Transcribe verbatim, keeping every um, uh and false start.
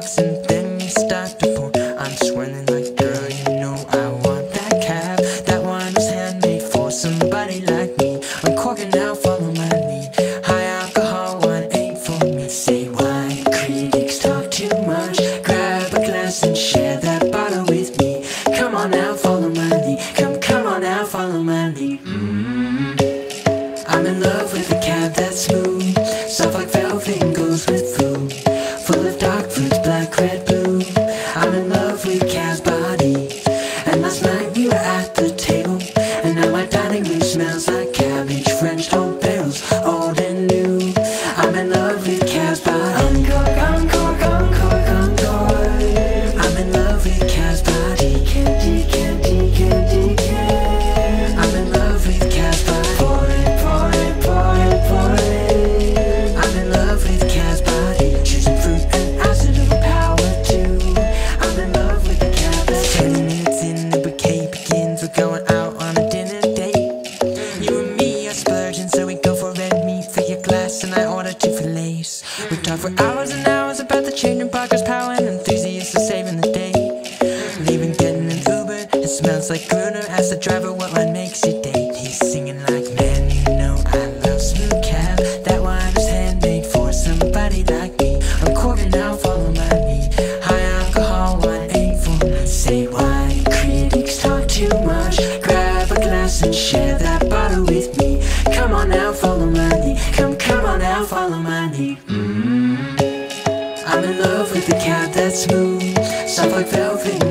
talks and then you start to phone. I'm swinging like, girl, you know I want that cab. That wine was handmade for somebody like me. I'm corking now, follow my lead. High alcohol wine ain't for me. Say why critics talk too much. Grab a glass and share that bottle with me. Come on now, follow my lead. Come, come on now, follow my lead. Mm-hmm. I'm in love with a cab that's smooth, soft like velvet and goes with food. Full of dark fruits, black, red, blue. I'm in love with Cab's body. And last night we were at the table, and now my dining room smells like cabbage, French toast barrels, old and new. I'm in love with Cab's body. Encore, encore, encore, encore. I'm in love with Cab's body. Candy, candy, candy, candy. I'm in love with Cab's body. Pour it, pour it, pour it, pour it. I'm in love with Cab's body. Choosing fruit and acid of power too. I'm in love with the cabbage. Ten minutes in, the bouquet begins. We're going out on a dinner date. You and me are splurging, so we go for red meat for your glass, and I order two fillets. We talk for hours and hours about the change in Parker's power and enthusiasts are saving the day. Leaving, getting an Uber. It smells like Gruner. Ask the driver what line makes you date. He's singing like, man, you know I love smooth cab. That wine is handmade for somebody like me. I'm corking now, follow my lead. High alcohol wine ain't for me. Say why critics talk too much. Grab a glass and share that bottle with me. Come on now, follow my lead. Come, come on now, follow my lead. Mm-hmm. I'm in love with the cab that's smooth, soft like velvet.